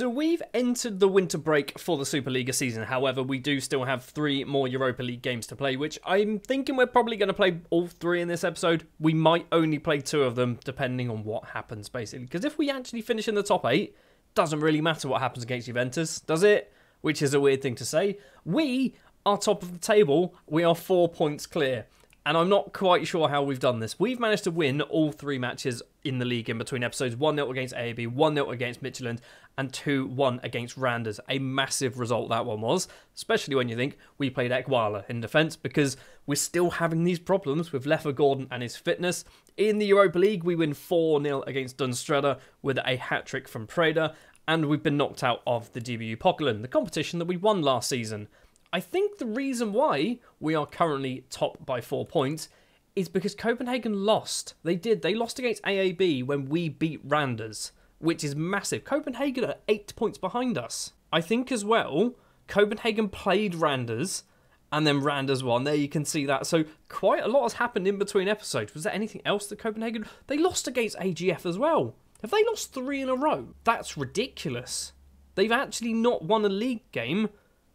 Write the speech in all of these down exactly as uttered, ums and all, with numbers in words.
So we've entered the winter break for the Superliga season. However, we do still have three more Europa League games to play, which I'm thinking we're probably going to play all three in this episode. We might only play two of them, depending on what happens, basically. Because if we actually finish in the top eight, doesn't really matter what happens against Juventus, does it? Which is a weird thing to say. We are top of the table. We are four points clear. And I'm not quite sure how we've done this. We've managed to win all three matches in the league in between episodes. one nil against A A B, one nil against Midtjylland, and two one against Randers. A massive result that one was, especially when you think we played Ekwala in defence, because we're still having these problems with Leffa Gordon and his fitness. In the Europa League, we win four nil against Dunstrada with a hat-trick from Prada, and we've been knocked out of the D B U Pokalen, the competition that we won last season. I think the reason why we are currently top by four points is because Copenhagen lost. They did. They lost against A A B when we beat Randers, which is massive. Copenhagen are eight points behind us. I think as well, Copenhagen played Randers and then Randers won. There you can see that. So quite a lot has happened in between episodes. Was there anything else that Copenhagen... They lost against A G F as well. Have they lost three in a row? That's ridiculous. They've actually not won a league game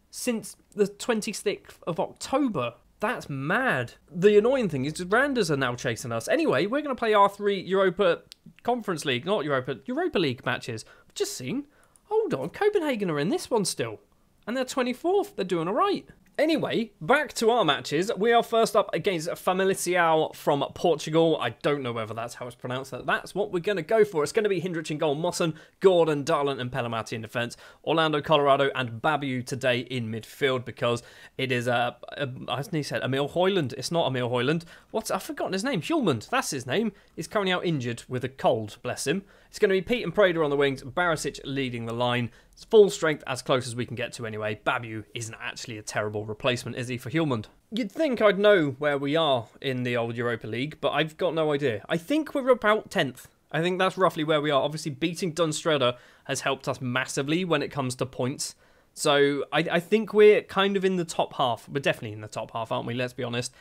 since the twenty-sixth of October. That's mad. The annoying thing is the Randers are now chasing us. Anyway, we're going to play our three Europa Conference League, not Europa, Europa League matches. I've just seen, hold on, Copenhagen are in this one still. And they're twenty-fourth, they're doing all right. Anyway, back to our matches. We are first up against Famalicão from Portugal. I don't know whether that's how it's pronounced. That's what we're going to go for. It's going to be Hindrich in goal, Mosson, Gordon, Darlin and Pelamati in defence. Orlando, Colorado and Babiu today in midfield because it is, uh, uh, as he said, Emil Højlund. It's not Emil Højlund. What's, I've forgotten his name. Hjulmand, that's his name. He's currently out injured with a cold, bless him. It's going to be Pete and Prada on the wings, Barisic leading the line. It's full strength, as close as we can get to anyway. Babiu isn't actually a terrible replacement, is he, for Hjulmand? You'd think I'd know where we are in the old Europa League, but I've got no idea. I think we're about tenth. I think that's roughly where we are. Obviously, beating Dunstrada has helped us massively when it comes to points. So I, I think we're kind of in the top half. We're definitely in the top half, aren't we? Let's be honest.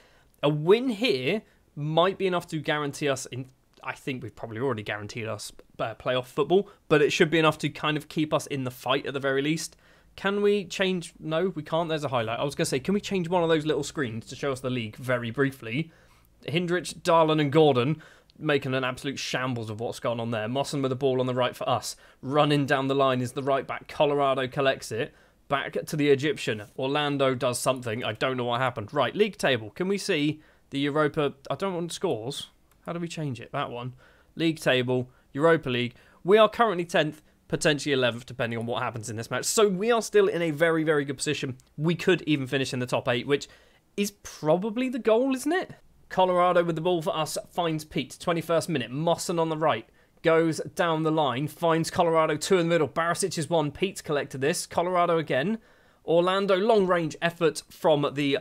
A win here might be enough to guarantee us in... I think we've probably already guaranteed us uh, playoff football, but it should be enough to kind of keep us in the fight at the very least. Can we change? No, we can't. There's a highlight. I was going to say, can we change one of those little screens to show us the league very briefly? Hindrich, Darlin and Gordon making an absolute shambles of what's gone on there. Mosson with the ball on the right for us. Running down the line is the right back. Colorado collects it. Back to the Egyptian. Orlando does something. I don't know what happened. Right, league table. Can we see the Europa? I don't want scores. How do we change it? That one. League table, Europa League. We are currently tenth, potentially eleventh, depending on what happens in this match. So we are still in a very, very good position. We could even finish in the top eight, which is probably the goal, isn't it? Colorado with the ball for us, finds Pete. twenty-first minute, Mosson on the right. Goes down the line, finds Colorado, two in the middle. Barisic is one, Pete's collected this. Colorado again. Orlando, long-range effort from the...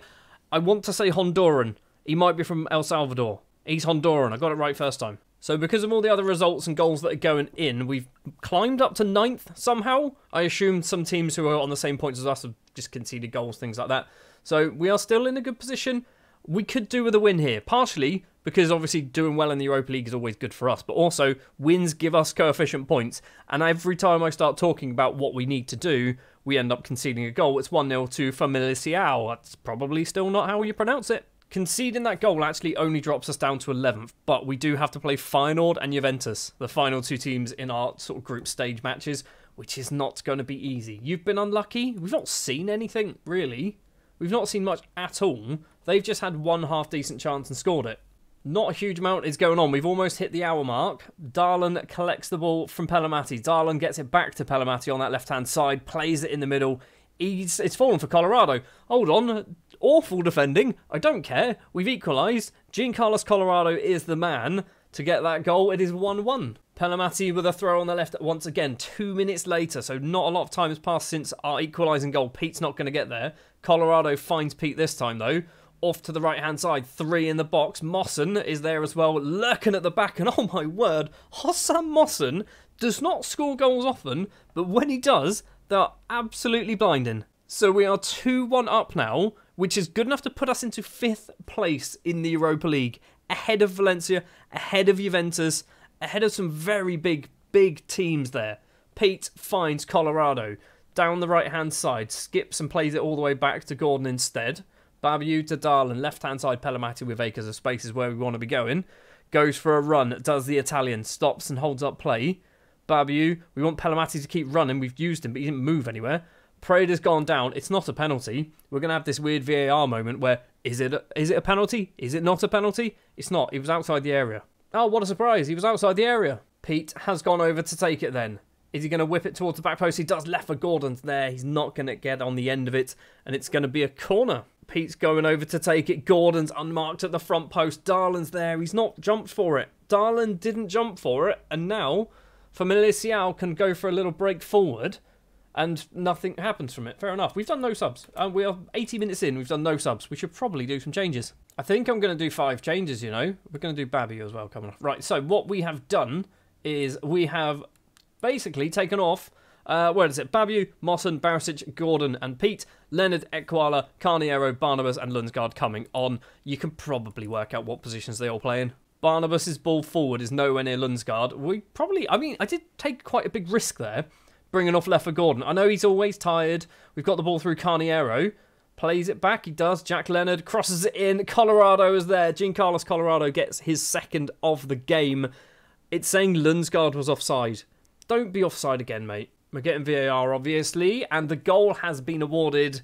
I want to say Honduran. He might be from El Salvador. He's Honduran. I got it right first time. So because of all the other results and goals that are going in, we've climbed up to ninth somehow. I assume some teams who are on the same points as us have just conceded goals, things like that. So we are still in a good position. We could do with a win here, partially because obviously doing well in the Europa League is always good for us, but also wins give us coefficient points. And every time I start talking about what we need to do, we end up conceding a goal. It's one nil to Famalicão. That's probably still not how you pronounce it. Conceding that goal actually only drops us down to eleventh, but we do have to play Feyenoord and Juventus, the final two teams in our sort of group stage matches, which is not going to be easy. You've been unlucky. We've not seen anything, really. We've not seen much at all. They've just had one half-decent chance and scored it. Not a huge amount is going on. We've almost hit the hour mark. Darlin collects the ball from Pelamati. Darlin gets it back to Pelamati on that left-hand side, plays it in the middle. He's, it's fallen for Colorado. Hold on. Awful defending. I don't care. We've equalised. Giancarlos Colorado is the man to get that goal. It is one one. Pelamati with a throw on the left once again. Two minutes later, so not a lot of time has passed since our equalising goal. Pete's not going to get there. Colorado finds Pete this time, though. Off to the right-hand side. Three in the box. Mosson is there as well, lurking at the back. And oh my word, Hosam Mosson does not score goals often, but when he does... they are absolutely blinding. So we are two one up now, which is good enough to put us into fifth place in the Europa League, ahead of Valencia, ahead of Juventus, ahead of some very big, big teams there. Pate finds Colorado down the right-hand side, skips and plays it all the way back to Gordon instead. Babiu to Darlan, left-hand side, Pellamati with acres of space is where we want to be going. Goes for a run, does the Italian, stops and holds up play. Babiu, we want Pellamati to keep running. We've used him, but he didn't move anywhere. Prader's gone down. It's not a penalty. We're going to have this weird V A R moment where, is it a, is it a penalty? Is it not a penalty? It's not. He was outside the area. Oh, what a surprise. He was outside the area. Pete has gone over to take it then. Is he going to whip it towards the back post? He does. Left for Gordon's there. He's not going to get on the end of it, and it's going to be a corner. Pete's going over to take it. Gordon's unmarked at the front post. Darlan's there. He's not jumped for it. Darlan didn't jump for it, and now Famalicão can go for a little break forward, and nothing happens from it. Fair enough. We've done no subs. Uh, we are eighty minutes in. We've done no subs. We should probably do some changes. I think I'm going to do five changes, you know. We're going to do Babiu as well coming off. Right, so what we have done is we have basically taken off, uh, where is it? Babiu, Mosson, Barisic, Gordon and Pete, Leonard, Ekwala, Carniero, Barnabas and Lundsgaard coming on. You can probably work out what positions they all play in. Barnabas's ball forward is nowhere near Lundsgaard. We probably, I mean, I did take quite a big risk there, bringing off left for Gordon. I know he's always tired. We've got the ball through Carniero. Plays it back. He does. Jack Leonard crosses it in. Colorado is there. Giancarlos Colorado gets his second of the game. It's saying Lundsgaard was offside. Don't be offside again, mate. We're getting V A R, obviously. And the goal has been awarded.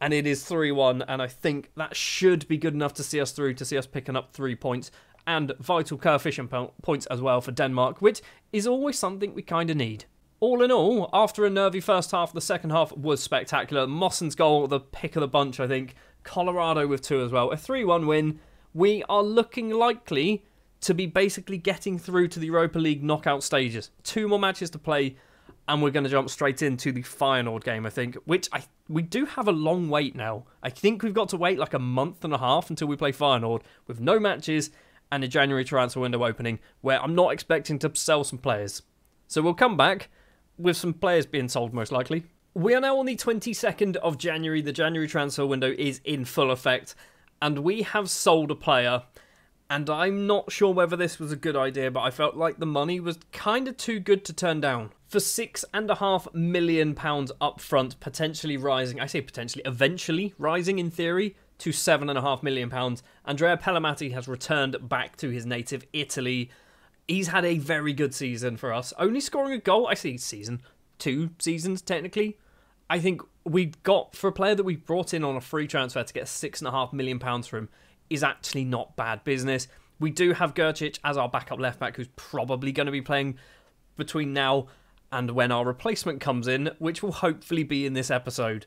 And it is three one. And I think that should be good enough to see us through, to see us picking up three points. And vital coefficient points as well for Denmark, which is always something we kind of need. All in all, after a nervy first half, the second half was spectacular. Mosson's goal, the pick of the bunch, I think. Colorado with two as well. A three one win. We are looking likely to be basically getting through to the Europa League knockout stages. Two more matches to play, and we're going to jump straight into the Feyenoord game, I think, which I we do have a long wait now. I think we've got to wait like a month and a half until we play Feyenoord with no matches and a January transfer window opening where I'm not expecting to sell some players. So we'll come back with some players being sold, most likely. We are now on the twenty-second of January. The January transfer window is in full effect, and we have sold a player, and I'm not sure whether this was a good idea, but I felt like the money was kind of too good to turn down. For six and a half million pounds up front, potentially rising, I say potentially, eventually rising in theory to seven and a half million pounds, Andrea Pellamati has returned back to his native Italy. He's had a very good season for us. Only scoring a goal, I see season, two seasons technically. I think we got, for a player that we brought in on a free transfer to get six point five million pounds for him, is actually not bad business. We do have Gercic as our backup left-back, who's probably going to be playing between now and when our replacement comes in, which will hopefully be in this episode.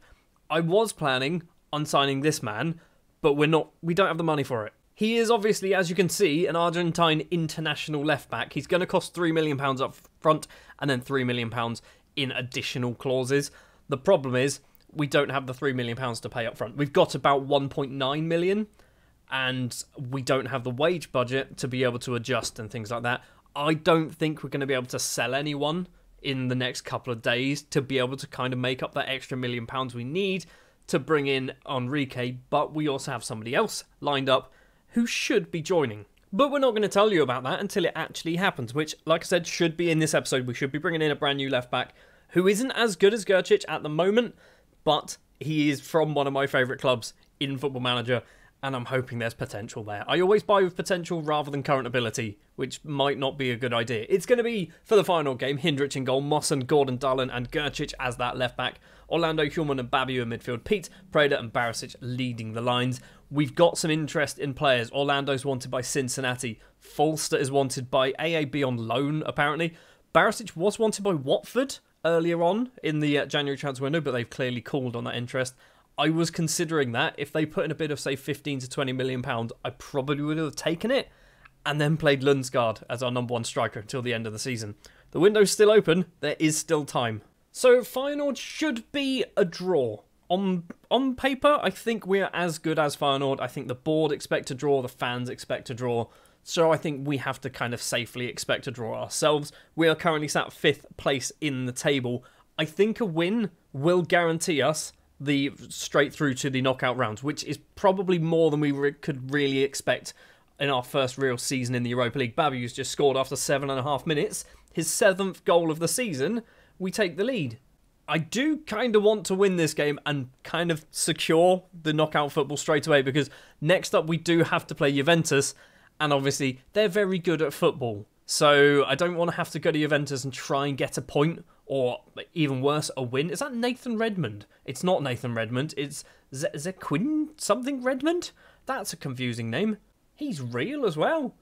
I was planning on signing this man, but we're not, we don't have the money for it. He is obviously, as you can see, an Argentine international left-back. He's going to cost three million pounds up front and then three million pounds in additional clauses. The problem is we don't have the three million pounds to pay up front. We've got about one point nine million pounds and we don't have the wage budget to be able to adjust and things like that. I don't think we're going to be able to sell anyone in the next couple of days to be able to kind of make up that extra million pounds we need to bring in Enrique, but we also have somebody else lined up who should be joining. But we're not going to tell you about that until it actually happens, which, like I said, should be in this episode. We should be bringing in a brand new left-back who isn't as good as Gercic at the moment, but he is from one of my favourite clubs in Football Manager, and I'm hoping there's potential there. I always buy with potential rather than current ability, which might not be a good idea. It's going to be, for the final game, Hindrich in goal, Mosson, Gordon, Darlan and Gercic as that left-back, Orlando, Hjulmand and Babiu in midfield, Pete, Prada and Barisic leading the lines. We've got some interest in players. Orlando's wanted by Cincinnati. Falster is wanted by A A B on loan, apparently. Barisic was wanted by Watford earlier on in the January transfer window, but they've clearly called on that interest. I was considering that. If they put in a bid of, say, fifteen to twenty million pounds, I probably would have taken it and then played Lundsgaard as our number one striker until the end of the season. The window's still open. There is still time. So Feyenoord should be a draw. On on paper, I think we're as good as Feyenoord. I think the board expect to draw, the fans expect to draw. So I think we have to kind of safely expect to draw ourselves. We are currently sat fifth place in the table. I think a win will guarantee us the straight through to the knockout rounds, which is probably more than we re could really expect in our first real season in the Europa Legue. Babiu's just scored after seven and a half minutes. His seventh goal of the season, we take the lead. I do kind of want to win this game and kind of secure the knockout football straight away, because next up we do have to play Juventus, and obviously they're very good at football. So I don't want to have to go to Juventus and try and get a point, or even worse, a win. Is that Nathan Redmond? It's not Nathan Redmond. It's Zequin something Redmond? That's a confusing name. He's real as well.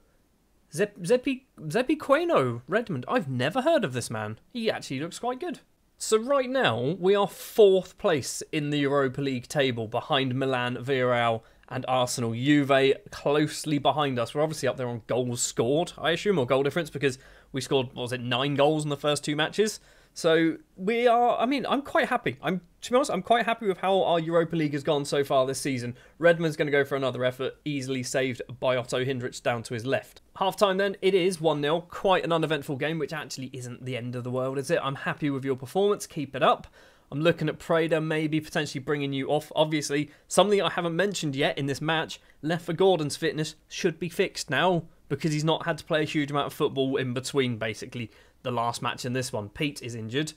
Zepiqueno Redmond. I've never heard of this man. He actually looks quite good. So right now, we are fourth place in the Europa League table, behind Milan, Villarreal and Arsenal. Juve closely behind us. We're obviously up there on goals scored, I assume, or goal difference, because we scored, what was it, nine goals in the first two matches. So we are, I mean, I'm quite happy. I'm, to be honest, I'm quite happy with how our Europa League has gone so far this season. Redmond's going to go for another effort, easily saved by Otto Hindrich down to his left. Half-time then, it is one nil. Quite an uneventful game, which actually isn't the end of the world, is it? I'm happy with your performance. Keep it up. I'm looking at Prada maybe potentially bringing you off. Obviously, something I haven't mentioned yet in this match, Leffa Gordon's fitness should be fixed now, because he's not had to play a huge amount of football in between, basically, the last match and this one. Pete is injured.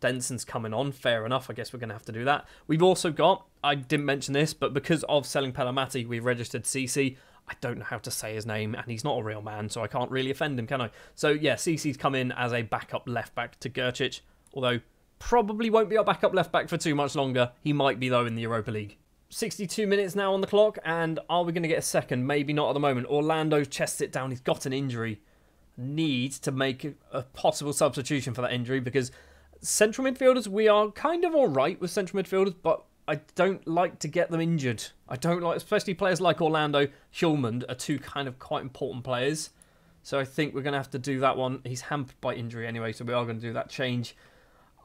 Denson's coming on. Fair enough. I guess we're going to have to do that. We've also got, I didn't mention this, but because of selling Pelamati, we've registered C C. I don't know how to say his name, and he's not a real man, so I can't really offend him, can I? So, yeah, C C's come in as a backup left-back to Gerčić, although probably won't be our backup left-back for too much longer. He might be, though, in the Europa League. sixty-two minutes now on the clock, and are we going to get a second? Maybe not at the moment. Orlando chests it down. He's got an injury. Needs to make a possible substitution for that injury, because central midfielders, we are kind of all right with central midfielders, but I don't like to get them injured. I don't like, especially players like Orlando, Hjulmand are two kind of quite important players. So I think we're going to have to do that one. He's hampered by injury anyway, so we are going to do that change.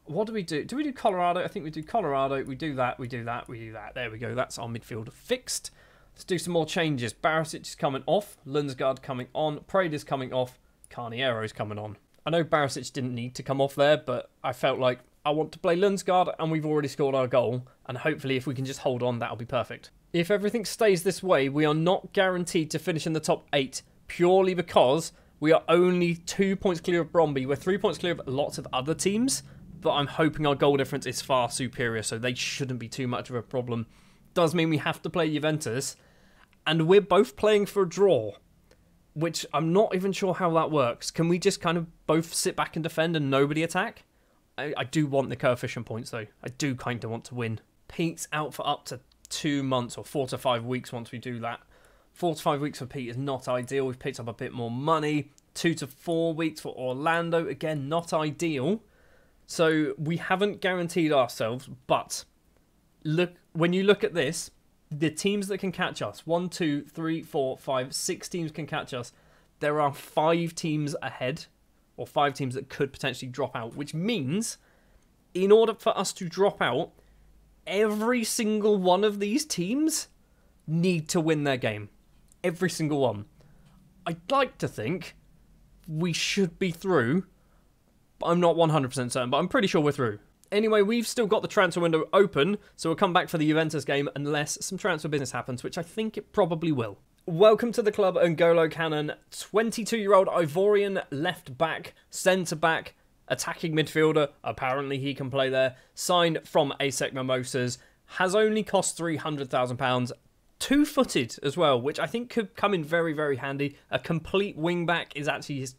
What do we do? Do we do Colorado? I think we do Colorado. We do that, we do that, we do that. There we go. That's our midfield fixed. Let's do some more changes. Barisic is coming off. Lundsgaard coming on. Prader's coming off. Carniero's coming on. I know Barisic didn't need to come off there, but I felt like I want to play Lundsgaard, and we've already scored our goal, and hopefully if we can just hold on, that'll be perfect. If everything stays this way, we are not guaranteed to finish in the top eight, purely because we are only two points clear of Bromby. We're three points clear of lots of other teams, but I'm hoping our goal difference is far superior, so they shouldn't be too much of a problem. Does mean we have to play Juventus, and we're both playing for a draw, which I'm not even sure how that works. Can we just kind of both sit back and defend and nobody attack? I, I do want the coefficient points, though. I do kind of want to win. Pete's out for up to two months or four to five weeks once we do that. Four to five weeks for Pete is not ideal. We've picked up a bit more money. Two to four weeks for Orlando. Again, not ideal. So we haven't guaranteed ourselves, but look, when you look at this, the teams that can catch us, one, two, three, four, five, six teams can catch us. There are five teams ahead, or five teams that could potentially drop out, which means in order for us to drop out, every single one of these teams need to win their game. Every single one. I'd like to think we should be through. I'm not one hundred percent certain, but I'm pretty sure we're through. Anyway, we've still got the transfer window open, so we'll come back for the Juventus game unless some transfer business happens, which I think it probably will. Welcome to the club, N'Golo Kanté, twenty-two-year-old Ivorian left-back, centre-back, attacking midfielder. Apparently he can play there. Signed from ASEC Mimosas. Has only cost three hundred thousand pounds. Two-footed as well, which I think could come in very, very handy. A complete wing-back is actually his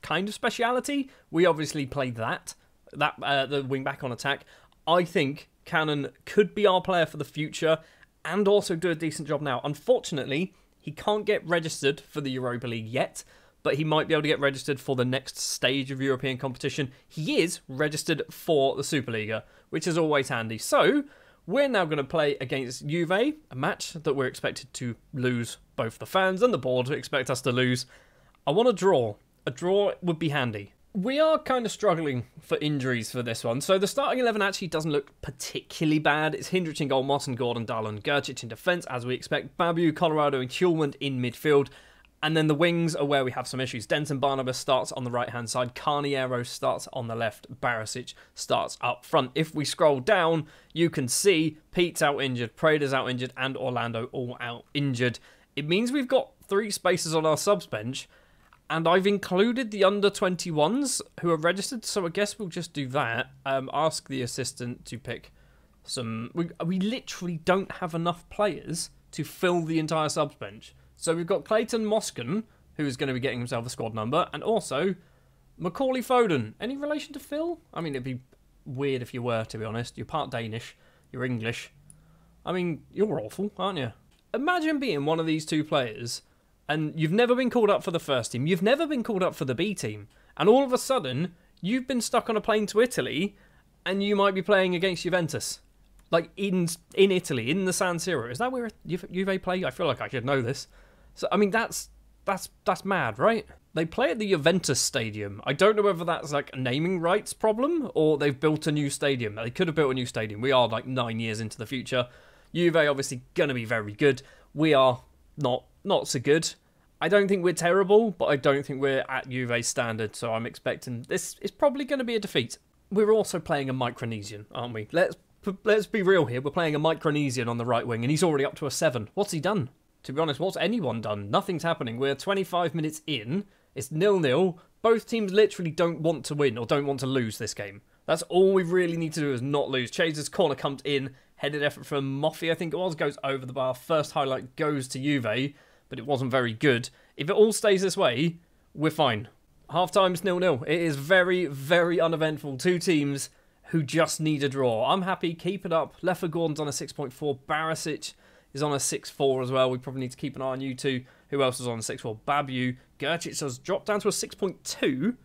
kind of speciality. We obviously played that, that uh, the wing-back on attack. I think Cannon could be our player for the future and also do a decent job now. Unfortunately, he can't get registered for the Europa League yet, but he might be able to get registered for the next stage of European competition. He is registered for the Superliga, which is always handy. So we're now going to play against Juve, a match that we're expected to lose. Both the fans and the board expect us to lose. I want a draw. A draw would be handy. We are kind of struggling for injuries for this one. So the starting eleven actually doesn't look particularly bad. It's Hindrich in goal, Moss and Gordon, Darlin, Gerčić in defence, as we expect. Babu, Colorado and Hjulmand in midfield. And then the wings are where we have some issues. Denton Barnabas starts on the right-hand side. Carniero starts on the left. Barisic starts up front. If we scroll down, you can see Pete's out injured, Prader's out injured, and Orlando all out injured. It means we've got three spaces on our subs bench, And I've included the under twenty-ones who are registered, so I guess we'll just do that. Um, ask the assistant to pick some... We, we literally don't have enough players to fill the entire subs bench. So we've got Clayton Moskin, who is going to be getting himself a squad number, and also Macaulay Foden. Any relation to Phil? I mean, it'd be weird if you were, to be honest. You're part Danish, you're English. I mean, you're awful, aren't you? Imagine being one of these two players... and you've never been called up for the first team. You've never been called up for the B team. And all of a sudden, you've been stuck on a plane to Italy, and you might be playing against Juventus. Like, in in Italy, in the San Siro. Is that where Juve play? I feel like I should know this. So, I mean, that's, that's, that's mad, right? They play at the Juventus Stadium. I don't know whether that's, like, a naming rights problem, or they've built a new stadium. They could have built a new stadium. We are, like, nine years into the future. Juve, obviously, going to be very good. We are not... not so good. I don't think we're terrible, but I don't think we're at Juve's standard, so I'm expecting this is probably going to be a defeat. We're also playing a Micronesian, aren't we? Let's let's be real here. We're playing a Micronesian on the right wing, and he's already up to a seven. What's he done? To be honest, what's anyone done? Nothing's happening. We're twenty-five minutes in. It's nil nil. Both teams literally don't want to win or don't want to lose this game. That's all we really need to do is not lose. Chaser's corner comes in. Headed effort from Moffey, I think it was, goes over the bar. First highlight goes to Juve, but it wasn't very good. If it all stays this way, we're fine. Half-time's nil nil. It is very, very uneventful. Two teams who just need a draw. I'm happy. Keep it up. Leffa Gordon's on a six point four. Barisic is on a six point four as well. We probably need to keep an eye on you two. Who else is on a six point four? Babu. Gercic has dropped down to a six point two.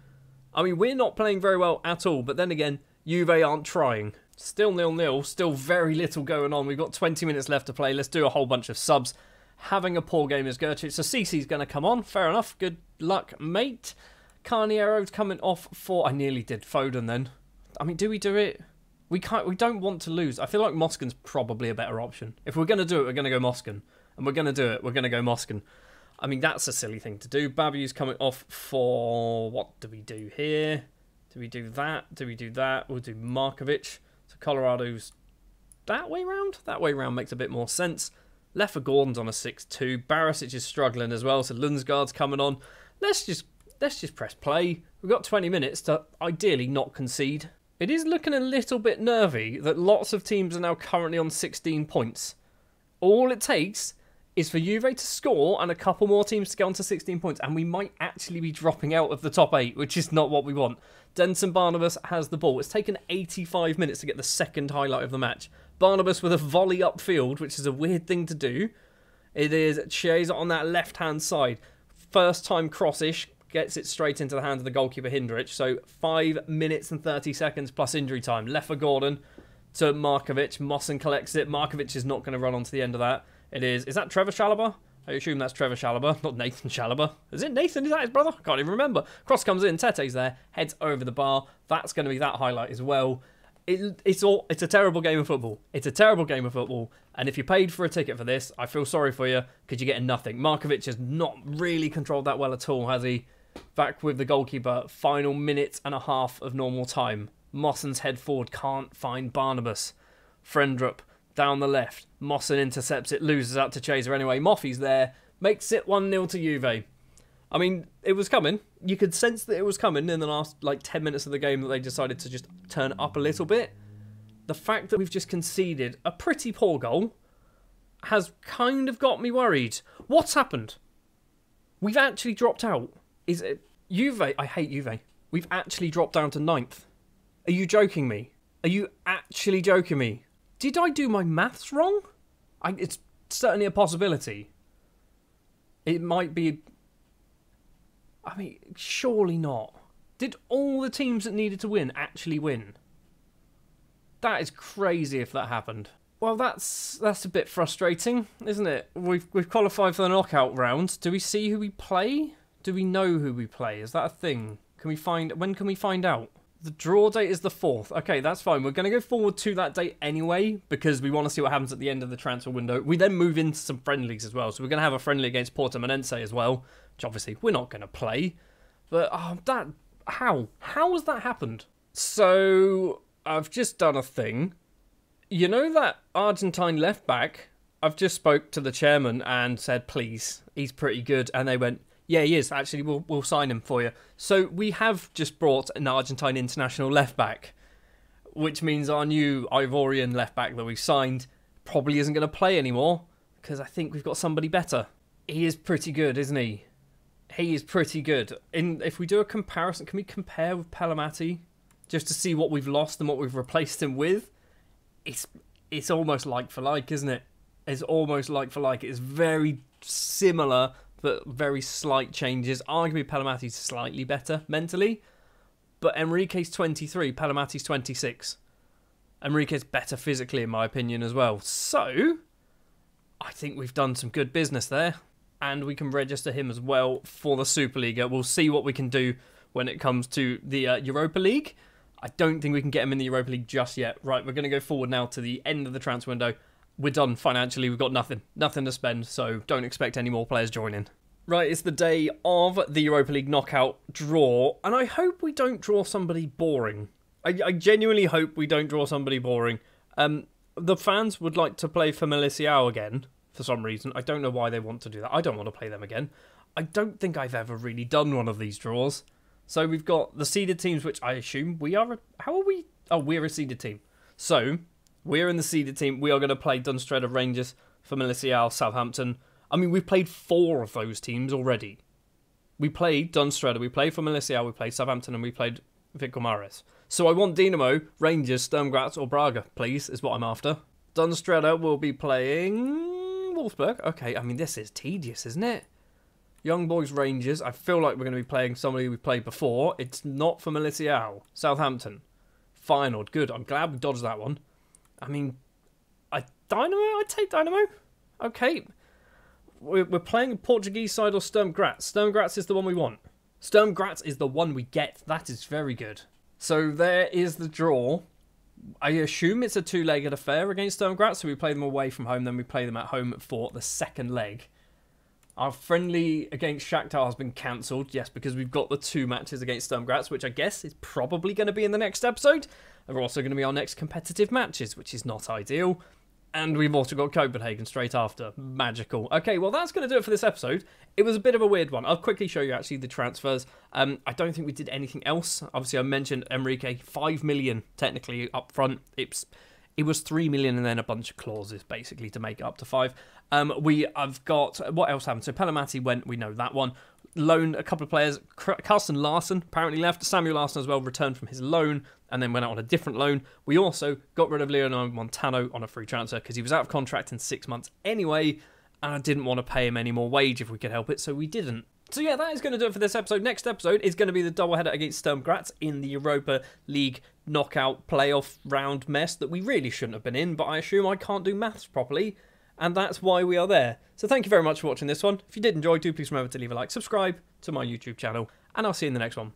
I mean, we're not playing very well at all. But then again, Juve aren't trying. Still nil nil. Still very little going on. We've got twenty minutes left to play. Let's do a whole bunch of subs. Having a poor game is Gercic, so Cici's going to come on. Fair enough. Good luck, mate. Carniero's coming off for... I nearly did Foden then. I mean, do we do it? We can't. We don't want to lose. I feel like Moskin's probably a better option. If we're going to do it, we're going to go Moskin. And we're going to do it. We're going to go Moskin. I mean, that's a silly thing to do. Babu's coming off for... What do we do here? Do we do that? Do we do that? We'll do Markovic. So Colorado's that way round? That way round makes a bit more sense. Leffa Gordon's on a six two. Barisic is struggling as well, so Lundsgaard's coming on. Let's just let's just press play. We've got twenty minutes to ideally not concede. It is looking a little bit nervy that lots of teams are now currently on sixteen points. All it takes is for Juve to score and a couple more teams to get onto sixteen points, and we might actually be dropping out of the top eight, which is not what we want. Denson Barnabas has the ball. It's taken eighty-five minutes to get the second highlight of the match. Barnabas with a volley upfield, which is a weird thing to do. It is Chiesa on that left-hand side. First-time cross-ish. Gets it straight into the hands of the goalkeeper, Hindrich. So five minutes and thirty seconds plus injury time. Leffa Gordon to Markovic. Mossin collects it. Markovic is not going to run onto the end of that. It is... Is that Trevor Chalobah? I assume that's Trevor Chalobah, not Nathan Chalobah. Is it Nathan? Is that his brother? I can't even remember. Cross comes in. Tete's there. Heads over the bar. That's going to be that highlight as well. It, it's all. It's a terrible game of football. It's a terrible game of football. And if you paid for a ticket for this, I feel sorry for you because you're getting nothing. Markovic has not really controlled that well at all, has he? Back with the goalkeeper. Final minute and a half of normal time. Mossin's head forward. Can't find Barnabas. Frendrup down the left. Mossin intercepts it. Loses out to Chiesa anyway. Moffey's there. Makes it one nil to Juve. I mean, it was coming. You could sense that it was coming in the last, like, ten minutes of the game that they decided to just turn up a little bit. The fact that we've just conceded a pretty poor goal has kind of got me worried. What's happened? We've actually dropped out. Is it Juve? I hate Juve. We've actually dropped down to ninth. Are you joking me? Are you actually joking me? Did I do my maths wrong? I, it's certainly a possibility. It might be... I mean, surely not. Did all the teams that needed to win actually win? That is crazy if that happened. Well, that's that's a bit frustrating, isn't it? We've we've qualified for the knockout round. Do we see who we play? Do we know who we play? Is that a thing? Can we find when can we find out? The draw date is the fourth. Okay, that's fine. We're going to go forward to that date anyway because we want to see what happens at the end of the transfer window. We then move into some friendlies as well. So we're going to have a friendly against Portimonense as well, which obviously we're not going to play. But oh, that how? How has that happened? So I've just done a thing. You know that Argentine left back? I've just spoke to the chairman and said, please, he's pretty good. And they went, Yeah, he is. Actually, we'll, we'll sign him for you. So we have just brought an Argentine international left-back, which means our new Ivorian left-back that we signed probably isn't going to play anymore because I think we've got somebody better. He is pretty good, isn't he? He is pretty good. In, if we do a comparison, can we compare with Palamati just to see what we've lost and what we've replaced him with? It's, it's almost like for like, isn't it? It's almost like for like. It's very similar, but very slight changes. Arguably, Palamati's slightly better mentally, but Enrique's twenty-three, Palamati's twenty-six. Enrique's better physically, in my opinion, as well. So, I think we've done some good business there, and we can register him as well for the Superliga. We'll see what we can do when it comes to the uh, Europa League. I don't think we can get him in the Europa League just yet. Right, we're going to go forward now to the end of the transfer window. We're done financially. We've got nothing. Nothing to spend, so don't expect any more players joining. Right, it's the day of the Europa League knockout draw, and I hope we don't draw somebody boring. I, I genuinely hope we don't draw somebody boring. Um, the fans would like to play Famalicão again for some reason. I don't know why they want to do that. I don't want to play them again. I don't think I've ever really done one of these draws. So we've got the seeded teams, which I assume we are... A, how are we... Oh, we're a seeded team. So... We're in the seeded team. We are going to play Dunstread, Rangers, Famalicão, Southampton. I mean, we've played four of those teams already. We played Dunstread, we played Famalicão, we played Southampton, and we played Vicomares. So I want Dinamo, Rangers, Sturm Graz, or Braga, please, is what I'm after. Dunstread will be playing Wolfsburg. Okay, I mean, this is tedious, isn't it? Young Boys, Rangers. I feel like we're going to be playing somebody we played before. It's not Famalicão. Southampton. Feyenoord. Good. I'm glad we dodged that one. I mean, I Dinamo? I'd take Dinamo. Okay. We're, we're playing a Portuguese side or Sturm Graz. Sturm Graz is the one we want. Sturm Graz is the one we get. That is very good. So there is the draw. I assume it's a two-legged affair against Sturm Graz, so we play them away from home, then we play them at home for the second leg. Our friendly against Shakhtar has been cancelled, yes, because we've got the two matches against Sturm Graz, which I guess is probably going to be in the next episode. They're also going to be our next competitive matches, which is not ideal. And we've also got Copenhagen straight after. Magical. Okay, well, that's going to do it for this episode. It was a bit of a weird one. I'll quickly show you, actually, the transfers. Um, I don't think we did anything else. Obviously, I mentioned Enrique, five million technically up front. It's... It was three million and then a bunch of clauses, basically, to make it up to five. Um, we have got... What else happened? So, Palamati went. We know that one. Loaned a couple of players. Carsten Larsen apparently left. Samuel Larsen as well returned from his loan and then went out on a different loan. We also got rid of Leonardo Montano on a free transfer because he was out of contract in six months anyway, and I didn't want to pay him any more wage if we could help it, so we didn't. So yeah, that is going to do it for this episode. Next episode is going to be the doubleheader against Sturm Graz in the Europa League knockout playoff round mess that we really shouldn't have been in, but I assume I can't do maths properly, and that's why we are there. So thank you very much for watching this one. If you did enjoy, do please remember to leave a like, subscribe to my YouTube channel, and I'll see you in the next one.